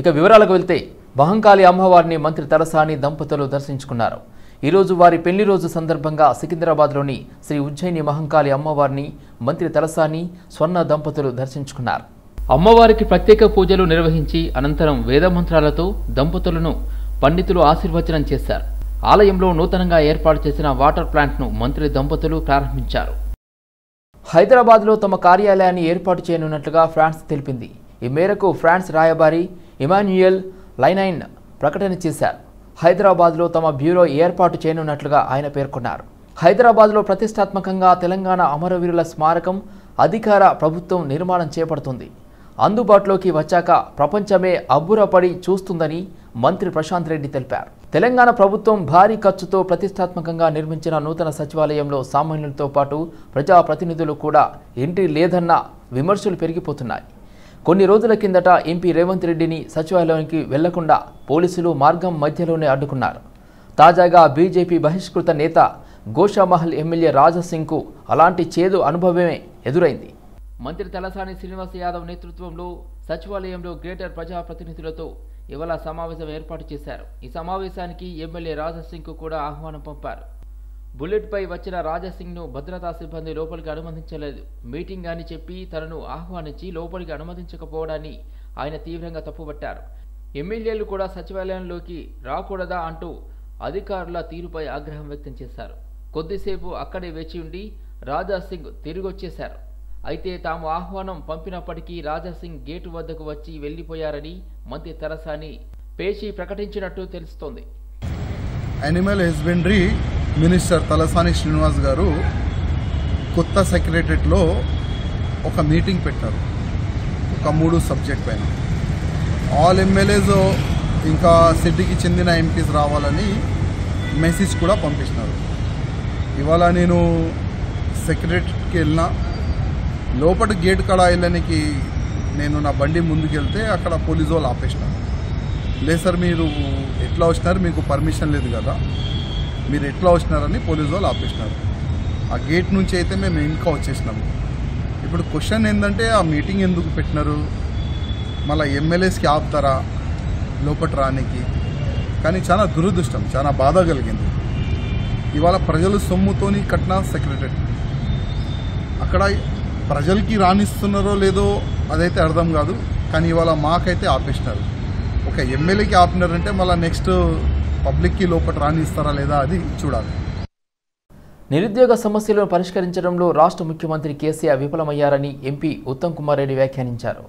ఇక వివరాలకు వెళ్తే మహంకాళి అమ్మవారిని మంత్రి తలసాని దంపతులు దర్శించుకున్నారు. ఈ రోజు వారి పెళ్లి రోజు సందర్భంగా సికింద్రాబాద్లోని శ్రీ ఉజ్జయిని మహంకాళి అమ్మవారిని మంత్రి తలసాని స్వర్ణ దంపతులు దర్శించుకున్నారు. అమ్మవారికి ప్రత్యేక పూజలు నిర్వహించి అనంతరం వేద మంత్రాలతో దంపతులను పండితులు ఆశీర్వచనం చేశారు. ఆలయంలో నూతనంగా ఏర్పాటు చేసిన వాటర్ ప్లాంట్ను మంత్రి దంపతులు ప్రారంభించారు. హైదరాబాద్లో తమ కార్యాలయాన్ని ఏర్పాటు చేయనున్నట్లుగా ఫ్రాన్స్ తెలిపింది. ఈ మేరకు ఫ్రాన్స్ రాయబారి ఇమాన్యుయల్ లైనైన్ ప్రకటన చేశారు. హైదరాబాద్లో తమ బ్యూరో ఏర్పాటు చేయనున్నట్లుగా ఆయన పేర్కొన్నారు. హైదరాబాద్లో ప్రతిష్టాత్మకంగా తెలంగాణ అమరవీరుల స్మారకం అధికార ప్రభుత్వం నిర్మాణం చేపడుతుంది. అందుబాటులోకి వచ్చాక ప్రపంచమే అబ్బురపడి చూస్తుందని మంత్రి ప్రశాంత్ రెడ్డి తెలిపారు. తెలంగాణ ప్రభుత్వం భారీ ఖర్చుతో ప్రతిష్టాత్మకంగా నిర్మించిన నూతన సచివాలయంలో సామాన్యులతో పాటు ప్రజాప్రతినిధులు కూడా ఎంట్రీ లేదన్న విమర్శలు పెరిగిపోతున్నాయి. కొన్ని రోజుల కిందట ఎంపీ రేవంత్ రెడ్డిని సచివాలయానికి వెళ్లకుండా పోలీసులు మార్గం మధ్యలోనే అడ్డుకున్నారు. తాజాగా బీజేపీ బహిష్కృత నేత గోషామహల్ ఎమ్మెల్యే రాజా సింగ్కు అలాంటి చేదు అనుభవమే ఎదురైంది. మంత్రి తలసాని శ్రీనివాస్ యాదవ్ నేతృత్వంలో సచివాలయంలో గ్రేటర్ ప్రజాప్రతినిధులతో ఇవాళ సమావేశం ఏర్పాటు చేశారు. ఈ సమావేశానికి ఎమ్మెల్యే రాజా సింగ్కు కూడా ఆహ్వానం పంపారు. బుల్లెట్పై వచ్చిన రాజా సింగ్ను భద్రతా సిబ్బంది లోపలికి అనుమతించలేదు. మీటింగ్ అని చెప్పి తనను ఆహ్వానించి లోపలికి అనుమతించకపోవడాన్ని ఆయన తీవ్రంగా తప్పుపట్టారు. ఎమ్మెల్యేలు కూడా సచివాలయంలోకి రాకూడదా అంటూ అధికారుల తీరుపై ఆగ్రహం వ్యక్తం చేశారు. కొద్దిసేపు అక్కడే వేచి ఉండి రాజా సింగ్ తిరిగొచ్చేశారు. అయితే తాము ఆహ్వానం పంపినప్పటికీ రాజా సింగ్ గేటు వద్దకు వచ్చి వెళ్ళిపోయారని మంత్రి తలసాని పేషి ప్రకటించినట్టు తెలుస్తోంది. Animal husbandry minister Talasani Srinivas గారు కొత్త సెక్రటరేట్లో ఒక మీటింగ్ పెట్టారు. ఒక 3 సబ్జెక్ట్ పైన ఆల్ ఎమ్మెల్యేస్ ఇంకా సిటీకి చెందిన ఎంపీస్ రావాలని మెసేజ్ కూడా పంపిస్తున్నారు. ఇవాళ నేను సెక్రటరీకి వెళ్ళిన లోపల గేట్ కాడ వెళ్ళడానికి నేను నా బండి ముందుకెళ్తే అక్కడ పోలీసు వాళ్ళు ఆపేసినారు. లేదు సార్, మీరు ఎట్లా వచ్చినారు, మీకు పర్మిషన్ లేదు కదా, మీరు ఎట్లా వచ్చినారని పోలీసు వాళ్ళు ఆపేసినారు. ఆ గేట్ నుంచి అయితే మేము ఇంకా వచ్చేసినాము. ఇప్పుడు క్వశ్చన్ ఏంటంటే ఆ మీటింగ్ ఎందుకు పెట్టినారు? మళ్ళీ ఎమ్మెల్యేస్కి ఆపుతారా లోపల రానికి? కానీ చాలా దురదృష్టం, చాలా బాధ కలిగింది. ఇవాళ ప్రజలు సొమ్ముతోని కట్టిన సెక్రటరీ అక్కడ ప్రజలకి రాణిస్తున్నారో లేదో అదైతే అర్థం కాదు, కానీ ఇవాళ మాకైతే ఆపేసినారు. ఒక ఎమ్మెల్యేకి ఆపినారంటే మళ్ళీ నెక్స్ట్ పబ్లిక్కి లోపల రాణిస్తారా లేదా అది చూడాలి. నిరుద్యోగ సమస్యలను పరిష్కరించడంలో రాష్ట్ర ముఖ్యమంత్రి కేసీఆర్ విఫలమయ్యారని ఎంపీ ఉత్తమ్ కుమార్ రెడ్డి వ్యాఖ్యానించారు.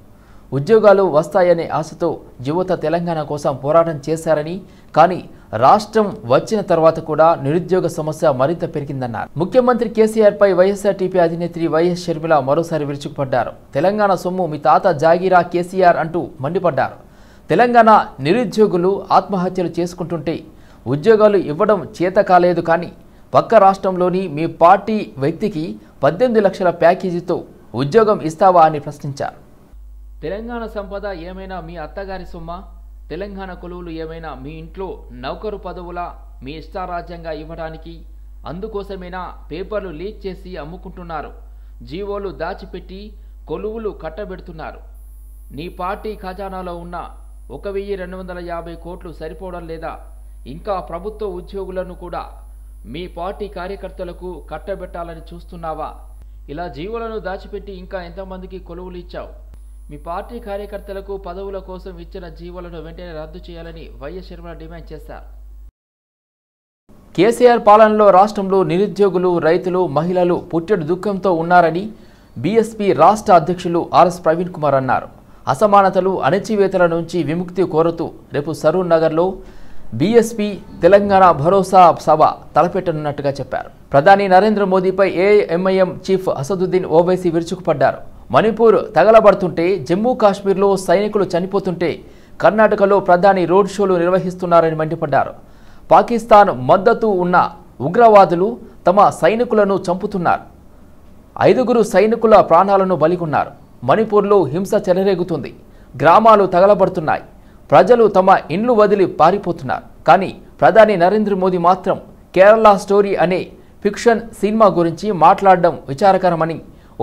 ఉద్యోగాలు వస్తాయనే ఆశతో యువత తెలంగాణ కోసం పోరాటం చేశారని, కానీ రాష్ట్రం వచ్చిన తర్వాత కూడా నిరుద్యోగ సమస్య మరింత పెరిగిందన్నారు. ముఖ్యమంత్రి కేసీఆర్పై వైఎస్ఆర్టీపీ అధినేత్రి వైఎస్ షర్మిల మరోసారి విరుచుకుపడ్డారు. తెలంగాణ సొమ్ము మీ తాత జాగీరా కేసీఆర్ అంటూ మండిపడ్డారు. తెలంగాణ నిరుద్యోగులు ఆత్మహత్యలు చేసుకుంటుంటే ఉద్యోగాలు ఇవ్వడం చేత కాలేదు, కానీ పక్క రాష్ట్రంలోని మీ పార్టీ వ్యక్తికి 18 లక్షల ప్యాకేజీతో ఉద్యోగం ఇస్తావా అని ప్రశ్నించారు. తెలంగాణ సంపద ఏమైనా మీ అత్తగారి సొమ్మా? తెలంగాణ కొలువులు ఏమైనా మీ ఇంట్లో నౌకరు పదవుల మీ ఇష్టారాజ్యంగా ఇవ్వడానికి? అందుకోసమైనా పేపర్లు లీక్ చేసి అమ్ముకుంటున్నారు, జీవోలు దాచిపెట్టి కొలువులు కట్టబెడుతున్నారు. నీ పార్టీ ఖజానాలో ఉన్న 1250 కోట్లు సరిపోవడం లేదా? ఇంకా ప్రభుత్వ ఉద్యోగులను కూడా మీ పార్టీ కార్యకర్తలకు కట్టబెట్టాలని చూస్తున్నావా? ఇలా జీవోలను దాచిపెట్టి ఇంకా ఎంతమందికి కొలువులు ఇచ్చావు? మీ పార్టీ కార్యకర్తలకు పదవుల కోసం ఇచ్చిన జీవోలను వెంటనే రద్దు చేయాలని వైఎస్ షర్మిల డిమాండ్ చేశారు. కేసీఆర్ పాలనలో రాష్ట్రంలో నిరుద్యోగులు, రైతులు, మహిళలు పుట్టెడు దుఃఖంతో ఉన్నారని బీఎస్పీ రాష్ట్ర అధ్యక్షులు ఆర్ఎస్ ప్రవీణ్ కుమార్ అన్నారు. అసమానతలు, అణచివేతల నుంచి విముక్తి కోరుతూ రేపు సరూర్ నగర్లో బీఎస్పీ తెలంగాణ భరోసా సభ తలపెట్టనున్నట్టుగా చెప్పారు. ప్రధాని నరేంద్ర మోదీపై ఏఐఎంఐఎం చీఫ్ అసదుద్దీన్ ఓవైసీ విరుచుకుపడ్డారు. మణిపూర్ తగలబడుతుంటే, జమ్మూ కాశ్మీర్లో సైనికులు చనిపోతుంటే కర్ణాటకలో ప్రధాని రోడ్ షోలు నిర్వహిస్తున్నారని మండిపడ్డారు. పాకిస్తాన్ మద్దతు ఉన్న ఉగ్రవాదులు తమ సైనికులను చంపుతున్నారు. 5 సైనికుల ప్రాణాలను బలిగొన్నారు. మణిపూర్లో హింస చెలరేగుతుంది. గ్రామాలు తగలబడుతున్నాయి. ప్రజలు తమ ఇండ్లు వదిలి పారిపోతున్నారు. కానీ ప్రధాని నరేంద్ర మోదీ మాత్రం కేరళ స్టోరీ అనే ఫిక్షన్ సినిమా గురించి మాట్లాడడం విచారకరమని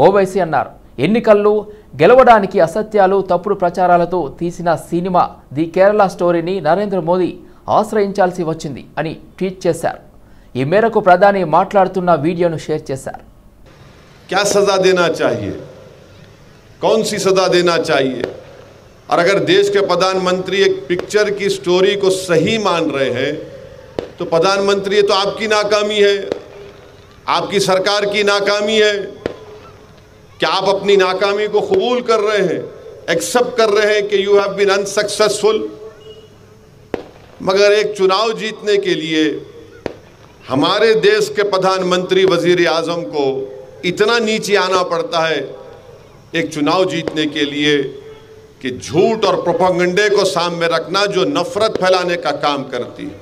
ఓవైసీ అన్నారు. ఎన్నికల్లో గెలవడానికి అసత్యాలు తప్పుడు ప్రచారాలతో తీసిన సినిమా ది కేరళ స్టోరీని నరేంద్ర మోదీ ఆశ్రయించాల్సి వచ్చింది అని ట్వీట్ చేశారు. ఈ మేరకు ప్రధాని మాట్లాడుతున్న వీడియోను షేర్ చేశారు. क्या सजा देना चाहिए, कौन सी सजा देना चाहिए? और अगर देश के प्रधानमंत्री एक पिक्चर की स्टोरी को सही मान रहे हैं तो प्रधानमंत्री ये तो आपकी नाकामी है, आपकी सरकार की नाकामी है। क्या आप अपनी नाकामी को कबूल कर रहे हैं, एक्सेप्ट कर रहे हैं कि यू हैव बीन अनसक्सेसफुल? मगर एक चुनाव जीतने के लिए हमारे देश के प्रधानमंत्री वजीर आजम को इतना नीचे आना पड़ता है एक चुनाव जीतने के लिए कि झूठ और प्रोपेगेंडे को सामने रखना जो नफरत फैलाने का काम करती है।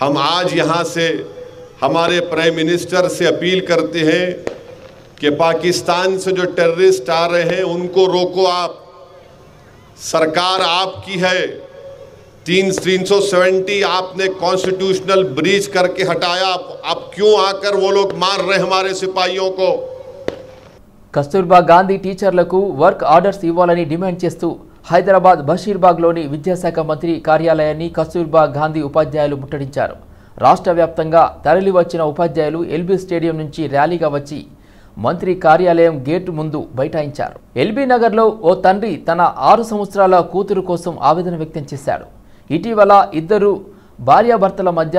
हम आज यहाँ से हमारे प्राइम मिनिस्टर से अपील करते हैं कि पाकिस्तान से जो टेररिस्ट आ रहे हैं उनको रोको। आप सरकार आपकी है, 370 आपने कॉन्स्टिट्यूशनल ब्रीच करके हटाया, आप क्यों आकर वो लोग मार रहे हमारे सिपाहियों को? కస్తూర్బా గాంధీ టీచర్లకు వర్క్ ఆర్డర్స్ ఇవ్వాలని డిమాండ్ చేస్తూ హైదరాబాద్ బషీర్బాగ్లోని విద్యాశాఖ మంత్రి కార్యాలయాన్ని కస్తూర్బా గాంధీ ఉపాధ్యాయులు ముట్టడించారు. రాష్ట్ర వ్యాప్తంగా తరలివచ్చిన ఉపాధ్యాయులు ఎల్బీ స్టేడియం నుంచి ర్యాలీగా వచ్చి మంత్రి కార్యాలయం గేటు ముందు బైఠాయించారు. ఎల్బీ నగర్లో ఓ తండ్రి తన 6 సంవత్సరాల కూతురు కోసం ఆవేదన వ్యక్తం చేశాడు. ఇటీవల ఇద్దరు భార్యాభర్తల మధ్య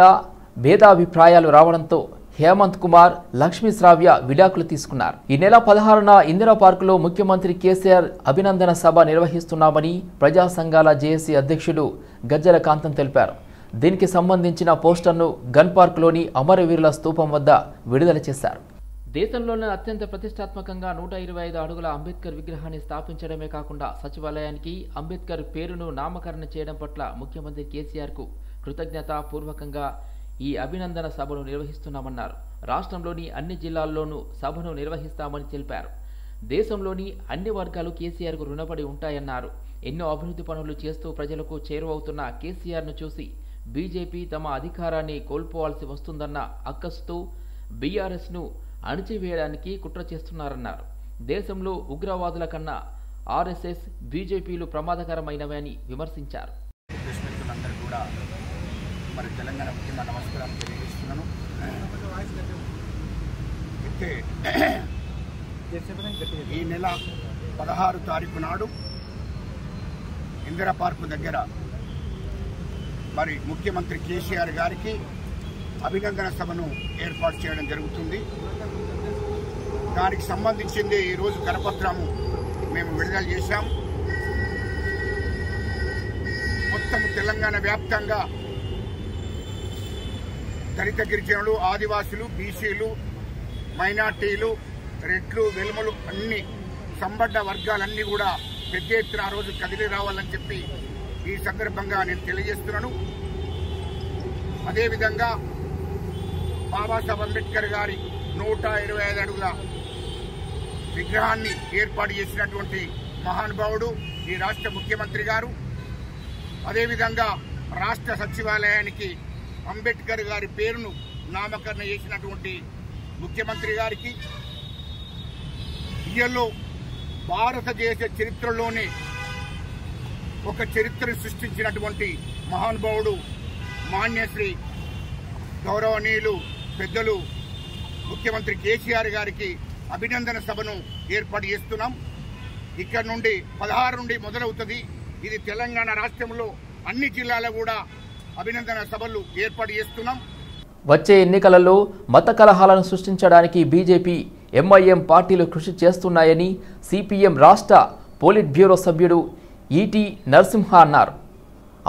భేదాభిప్రాయాలు రావడంతో హేమంత్ కుమార్, లక్ష్మీ శ్రావ్య విడాకులు తీసుకున్నారు. ఈ నెల 16న ఇందిరా పార్కులో ముఖ్యమంత్రి కేసీఆర్ అభినందన సభ నిర్వహిస్తున్నామని ప్రజా సంఘాల జేఏసీ అధ్యక్షుడు గజ్జల కాంతం తెలిపారు. దీనికి సంబంధించిన పోస్టర్ను గన్ పార్క్లోని అమరవీరుల స్తూపం వద్ద విడుదల చేశారు. దేశంలోనే అత్యంత ప్రతిష్టాత్మకంగా 125 అడుగుల అంబేద్కర్ విగ్రహాన్ని స్థాపించడమే కాకుండా సచివాలయానికి అంబేద్కర్ పేరును నామకరణం చేయడం పట్ల ముఖ్యమంత్రి కేసీఆర్కు కృతజ్ఞతాపూర్వకంగా ఈ అభినందన సభను నిర్వహిస్తున్నామన్నారు. రాష్ట్రంలోని అన్ని జిల్లాల్లోనూ సభను నిర్వహిస్తామని తెలిపారు. దేశంలోని అన్ని వర్గాలు కేసీఆర్కు రుణపడి ఉంటాయన్నారు. ఎన్నో అభివృద్ధి పనులు చేస్తూ ప్రజలకు చేరువవుతున్న కేసీఆర్ను చూసి బీజేపీ తమ అధికారాన్ని కోల్పోవాల్సి వస్తుందన్న అక్కసుతో బీఆర్ఎస్ను అణచివేయడానికి కుట్ర చేస్తున్నారన్నారు. దేశంలో ఉగ్రవాదుల కన్నా ఆర్ఎస్ఎస్, బీజేపీలు ప్రమాదకరమైనవి అని విమర్శించారు. మరి తెలంగాణ ముఖ్యమంత్రి నమస్కారం తెలియజేస్తున్నాను. ఈ నెల 16 తారీఖు నాడు ఇందిరా పార్కు దగ్గర మరి ముఖ్యమంత్రి కేసీఆర్ గారికి అభినందన సభను ఏర్పాటు చేయడం జరుగుతుంది. దానికి సంబంధించింది ఈరోజు కరపత్రము మేము విడుదల చేశాం. మొత్తం తెలంగాణ వ్యాప్తంగా దళిత, గిరిజనులు, ఆదివాసులు, బీసీలు, మైనార్టీలు, రెడ్లు, వెలుమలు అన్ని సంబంధ వర్గాలన్నీ కూడా పెద్ద ఎత్తున ఆ రోజు కదిలి రావాలని చెప్పి ఈ సందర్భంగా నేను తెలియజేస్తున్నాను. అదేవిధంగా బాబాసాహెబ్ అంబేద్కర్ గారి 125 అడుగుల విగ్రహాన్ని ఏర్పాటు చేసినటువంటి మహానుభావుడు ఈ రాష్ట్ర ముఖ్యమంత్రి గారు. అదేవిధంగా రాష్ట్ర సచివాలయానికి అంబేద్కర్ గారి పేరును నామకరణ చేసినటువంటి ముఖ్యమంత్రి గారికి ఇయలో భారతదేశ చరిత్రలోనే ఒక చరిత్రను సృష్టించినటువంటి మహానుభావుడు మాన్యశ్రీ గౌరవనీయులు పెద్దలు ముఖ్యమంత్రి కేసీఆర్ గారికి అభినందన సభను ఏర్పాటు చేస్తున్నాం. ఇక్కడ నుండి 16 నుండి మొదలవుతుంది. ఇది తెలంగాణ రాష్ట్రంలో అన్ని జిల్లాలో కూడా అభినందన సభలు ఏర్పాటు చేస్తున్నాం. వచ్చే ఎన్నికలలో మత కలహాలను సృష్టించడానికి బీజేపీ, ఎంఐఎం పార్టీలు కృషి చేస్తున్నాయని సిపిఎం రాష్ట్ర పోలిట్ బ్యూరో సభ్యుడు ఈటీ నరసింహ అన్నారు.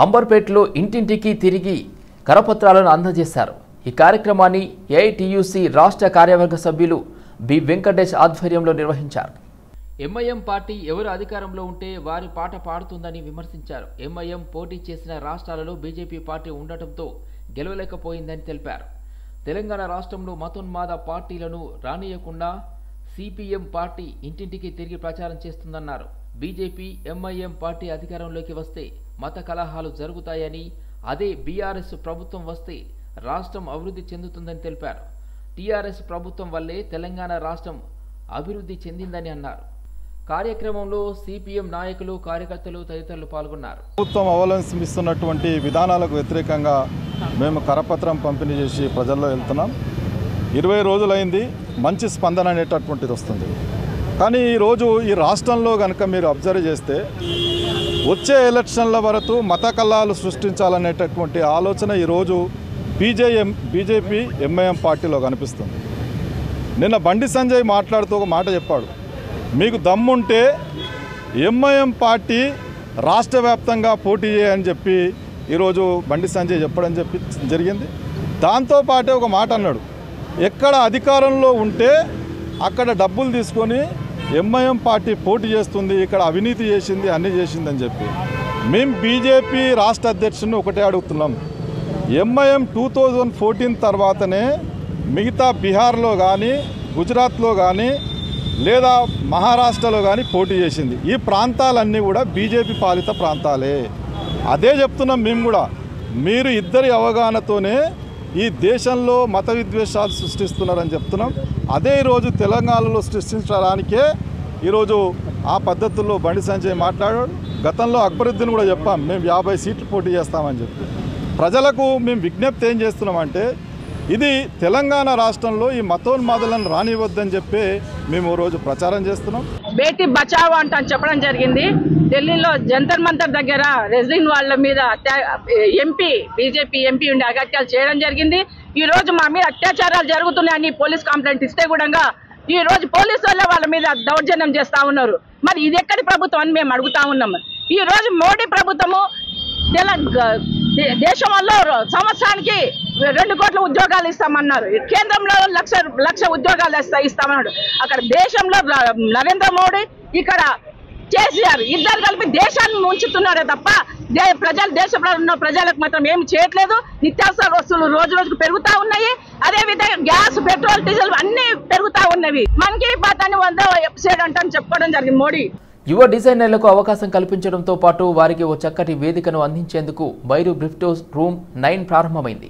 అంబర్పేటలో ఇంటింటికి తిరిగి కరపత్రాలను అందజేశారు. ఈ కార్యక్రమాన్ని ఏఐటీయూసీ రాష్ట్ర కార్యవర్గ సభ్యులు బి వెంకటేష్ ఆధ్వర్యంలో నిర్వహించారు. ఎంఐఎం పార్టీ ఎవరు అధికారంలో ఉంటే వారి పాట పాడుతుందని విమర్శించారు. ఎంఐఎం పోటీ చేసిన రాష్ట్రాలలో బీజేపీ పార్టీ ఉండటంతో గెలవలేకపోయిందని తెలిపారు. తెలంగాణ రాష్ట్రంలో మతోన్మాద పార్టీలను రానియకుండా సిపిఎం పార్టీ ఇంటింటికి తిరిగి ప్రచారం చేస్తుందన్నారు. బీజేపీ, ఎంఐఎం పార్టీ అధికారంలోకి వస్తే మత కలహాలు జరుగుతాయని, అదే బీఆర్ఎస్ ప్రభుత్వం వస్తే రాష్ట్రం అభివృద్ధి చెందుతుందని తెలిపారు. టీఆర్ఎస్ ప్రభుత్వం వల్లే తెలంగాణ రాష్ట్రం అభివృద్ధి చెందిందని అన్నారు. కార్యక్రమంలో సిపిఎం నాయకులు కార్యకర్తలు తదితరులు పాల్గొన్నారు. ప్రభుత్వం అవలంబిస్తున్నటువంటి విధానాలకు వ్యతిరేకంగా మేము కరపత్రం పంపిణీ చేసి ప్రజల్లో వెళ్తున్నాం. 20 రోజులైంది, మంచి స్పందన అనేటటువంటిది వస్తుంది. కానీ ఈరోజు ఈ రాష్ట్రంలో కనుక మీరు అబ్జర్వ్ చేస్తే వచ్చే ఎలక్షన్ల వరకు మత కల్లాలు సృష్టించాలనేటటువంటి ఆలోచన ఈరోజు బీజేపీ ఎంఐఎం పార్టీలో కనిపిస్తుంది. నిన్న బండి సంజయ్ మాట్లాడుతూ ఒక మాట చెప్పాడు, మీకు దమ్ముంటే ఎంఐఎం పార్టీ రాష్ట్ర వ్యాప్తంగా పోటీ చేయని చెప్పి ఈరోజు బండి సంజయ్ చెప్పడం జరిగింది. దాంతోపాటే ఒక మాట అన్నాడు, ఎక్కడ అధికారంలో ఉంటే అక్కడ డబ్బులు తీసుకొని ఎంఐఎం పార్టీ పోటీ చేస్తుంది, ఇక్కడ అవినీతి చేసింది, అన్నీ చేసిందని చెప్పి. మేము బీజేపీ రాష్ట్ర అధ్యక్షుడిని ఒకటే అడుగుతున్నాం, ఎంఐఎం 2014 తర్వాతనే మిగతా బీహార్లో కానీ గుజరాత్లో కానీ లేదా మహారాష్ట్రలో కానీ పోటీ చేసింది. ఈ ప్రాంతాలన్నీ కూడా బీజేపీ పాలిత ప్రాంతాలే. అదే చెప్తున్నాం మేము కూడా, మీరు ఇద్దరి అవగాహనతోనే ఈ దేశంలో మత విద్వేషాలు సృష్టిస్తున్నారని చెప్తున్నాం. అదే ఈరోజు తెలంగాణలో సృష్టించడానికే ఈరోజు ఆ పద్ధతుల్లో బండి సంజయ్ మాట్లాడాడు. గతంలో అక్బరుద్దీన్ కూడా చెప్పాం, మేము 50 సీట్లు పోటీ చేస్తామని చెప్పి. ప్రజలకు మేము విజ్ఞప్తి ఏం చేస్తున్నామంటే, ఇది తెలంగాణ రాష్ట్రంలో ఈ మతోన్మాదులను రానివ్వద్దని చెప్పి మేము రోజు ప్రచారం చేస్తున్నాం. బేటీ బచావో అంటని చెప్పడం జరిగింది. ఢిల్లీలో జంతర్ మంతర్ దగ్గర రెజ్లిన్ వాళ్ళ మీద బీజేపీ ఎంపీ ఉండి అగత్యాలు చేయడం జరిగింది. ఈ రోజు మా మీద అత్యాచారాలు జరుగుతున్నాయని పోలీస్ కంప్లైంట్ ఇస్తే కూడా ఈ రోజు పోలీసు వాళ్ళే వాళ్ళ మీద దౌర్జన్యం చేస్తా ఉన్నారు. మరి ఇది ఎక్కడి ప్రభుత్వం అని మేము అడుగుతా ఉన్నాము. ఈ రోజు మోడీ ప్రభుత్వము దేశంలో సంవత్సరానికి 2 కోట్ల ఉద్యోగాలు ఇస్తామన్నారు, కేంద్రంలో లక్ష ఉద్యోగాలు ఇస్తామన్నాడు. అక్కడ దేశంలో నరేంద్ర మోడీ, ఇక్కడ కేసీఆర్ ఇద్దరు కలిపి దేశాన్ని ముంచుతున్నారే తప్ప దేశంలో ఉన్న ప్రజలకు మాత్రం ఏమి చేయట్లేదు. నిత్యావసర వస్తువులు రోజు రోజుకు పెరుగుతూ ఉన్నాయి. అదేవిధంగా గ్యాస్, పెట్రోల్, డీజిల్ అన్నీ పెరుగుతూ ఉన్నవి. మనకి పాతాన్ని 100 ఎపిసోడ్ అంటాను చెప్పుకోవడం జరిగింది మోడీ. యువ డిజైనర్లకు అవకాశం కల్పించడంతో పాటు వారికి ఓ చక్కటి వేదికను అందించేందుకు మైరు బిస్ట్రో రూమ్ 9 ప్రారంభమైంది.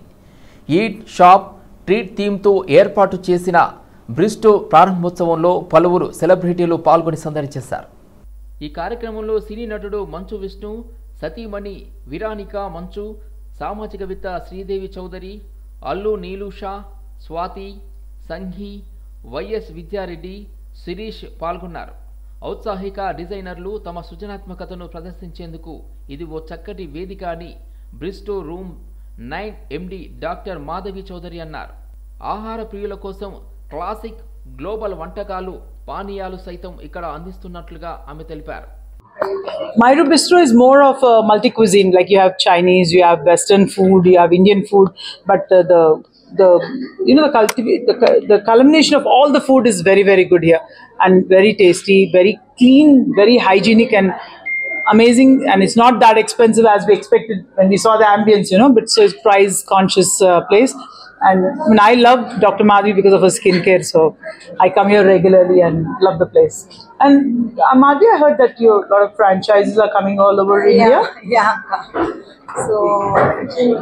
ఈట్, షాప్, ట్రీట్ థీమ్తో ఏర్పాటు చేసిన బిస్ట్రో ప్రారంభోత్సవంలో పలువురు సెలబ్రిటీలు పాల్గొని సందడి చేశారు. ఈ కార్యక్రమంలో సినీ నటుడు మంచు విష్ణు, సతీమణి విరానిక మంచు, సామాజికవేత్త శ్రీదేవి చౌదరి, అల్లు నీలుషా, స్వాతి సంఘి, వైఎస్ విద్యారెడ్డి, శిరీష్ పాల్గొన్నారు. ఔత్సాహిక డిజైనర్లు తమ సృజనాత్మకతను ప్రదర్శించేందుకు ఇది ఓ చక్కటి వేదిక అని bistro room 9 MD doctor Madhavi Chowdary అన్నారు. ఆహార ప్రియుల కోసం క్లాసిక్, గ్లోబల్ వంటకాలు, పానీయాలు సైతం ఇక్కడ అందిస్తున్నట్లుగా ఆమె తెలిపారు. Myru Bistro is more of a multi-cuisine, like you have Chinese, you have Western food, you have Indian food, but the culmination of all the food is very, very good here, and very tasty, very clean, very hygienic and amazing, and it's not that expensive as we expected when we saw the ambience, but so it's price conscious place. And I mean, I love Dr. Madhavi because of her skincare, so I come here regularly and love the place. And Madhavi, I heard that a lot of franchises are coming all over India. Yeah. So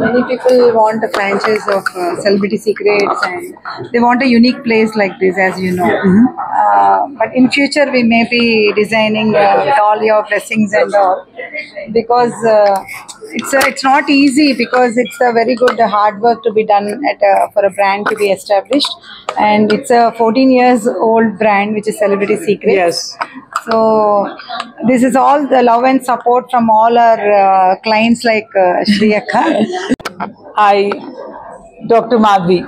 many people want a franchise of Celebrity Secrets, and they want a unique place like this, as you know. But in future, we may be designing all your dressings and all, because it's not easy, because it's a very good hard work to be done for a brand to be established, and it's a 14-year-old brand which is Celebrity Secrets. Yes. So this is all the love and support from all our clients like Shri Akka. Hi, Dr. Madhavi,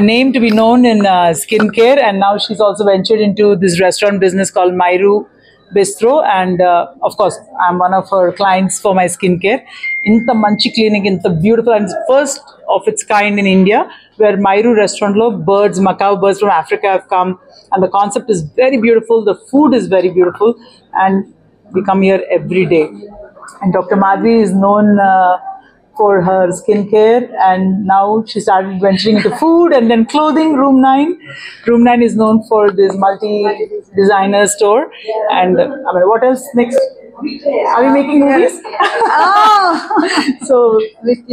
a name to be known in skincare, and now she's also ventured into this restaurant business called Myru Bistro, and of course I'm one of her clients for my skincare. In the Manchi clinic, in the beautiful and first of its kind in India, where Myru restaurant lo birds, Macau birds from Africa have come, and the concept is very beautiful, the food is very beautiful, and we come here every day. And Dr. Madhavi is known for her skincare, and now she started venturing into food and then clothing. Room 9. Room 9 is known for this multi-designer store. And I mean, what else next? Are we making movies? So,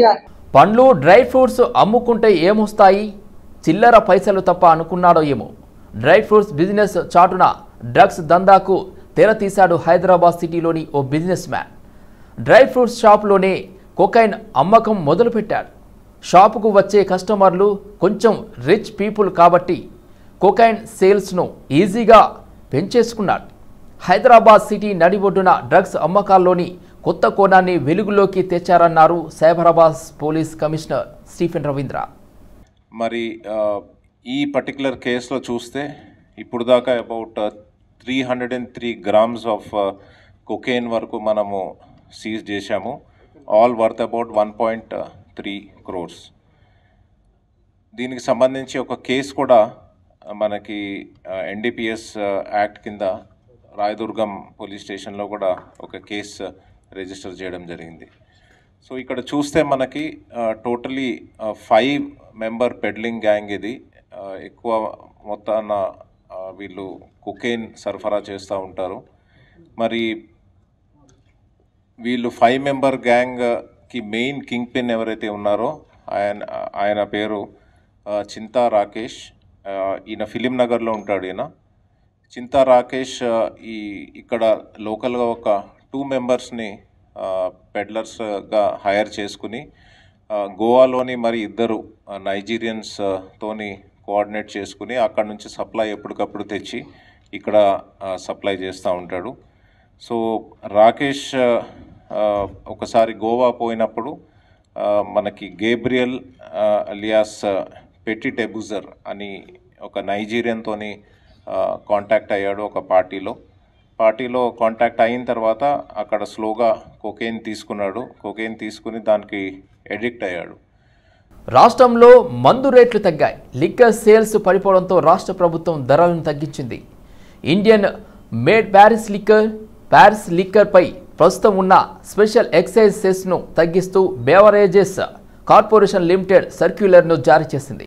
yeah. పండ్లు, dry fruits అమ్ముకుంటే ఏమొస్తాయి, చిల్లర పైసలు తప్ప అనుకున్నాడో ఏమో. Dry fruits business చాటున drugs దందాకు తెరతీశాడు హైదరాబాద్ సిటీలోని ఓ బిజినెస్ మ్యాన్. డ్రై ఫ్రూట్స్ షాప్లోనే కోకైన్ అమ్మకం మొదలుపెట్టాడు. షాపుకు వచ్చే కస్టమర్లు కొంచెం రిచ్ పీపుల్ కాబట్టి కోకైన్ సేల్స్ను ఈజీగా పెంచేసుకున్నాడు. హైదరాబాద్ సిటీ నడిబొడ్డున డ్రగ్స్ అమ్మకాల్లోని కొత్త కోణాన్ని వెలుగులోకి తెచ్చారన్నారు Cyberabad police commissioner Stephen Ravindra. మరి ఈ పర్టికులర్ కేసులో చూస్తే ఇప్పుడు దాకా అబౌట్ 303 grams ఆఫ్ కొకేన్ వరకు మనము సీజ్ చేశాము. All worth about 1.3 crores. దీనికి సంబంధించి ఒక కేసు కూడా మనకి NDPS యాక్ట్ కింద రాయదుర్గం పోలీస్ స్టేషన్లో కూడా ఒక కేసు రిజిస్టర్ చేయడం జరిగింది. సో ఇక్కడ చూస్తే మనకి టోటలీ 5 member పెడ్లింగ్ గ్యాంగ్ ఇది. ఎక్కువ మొత్తాన వీళ్ళు కొకేన్ సరఫరా చేస్తూ ఉంటారు. మరి వీళ్ళు 5 member గ్యాంగ్కి మెయిన్ కింగ్ పిన్ ఎవరైతే ఉన్నారో ఆయన పేరు చింతా రాకేష్. ఈయన ఫిలిం నగర్లో ఉంటాడు. ఈయన చింతా రాకేష్ ఇక్కడ లోకల్గా ఒక 2 members పెడ్లర్స్గా హైర్ చేసుకుని గోవాలోని మరి 2 నైజీరియన్స్తోని కోఆర్డినేట్ చేసుకుని అక్కడ నుంచి సప్లై ఎప్పటికప్పుడు తెచ్చి ఇక్కడ సప్లై చేస్తూ ఉంటాడు. సో రాకేష్ ఒకసారి గోవా పోయినప్పుడు మనకి గేబ్రియల్ అలియాస్ పెట్టి టెబుజర్ అని ఒక నైజీరియన్తోని కాంటాక్ట్ అయ్యాడు. ఒక పార్టీలో కాంటాక్ట్ అయిన తర్వాత అక్కడ స్లోగా కోకేన్ తీసుకున్నాడు. కోకేన్ తీసుకుని దానికి ఎడిక్ట్ అయ్యాడు. రాష్ట్రంలో మందు రేట్లు తగ్గాయి. లిక్కర్ సేల్స్ పడిపోవడంతో రాష్ట్ర ప్రభుత్వం ధరలను తగ్గించింది. ఇండియన్ మేడ్ ప్యారిస్ లిక్కర్పై ప్రస్తుతం ఉన్న స్పెషల్ ఎక్సైజ్ సెస్ను తగ్గిస్తూ బేవరేజెస్ కార్పొరేషన్ లిమిటెడ్ సర్క్యులర్ను జారీ చేసింది.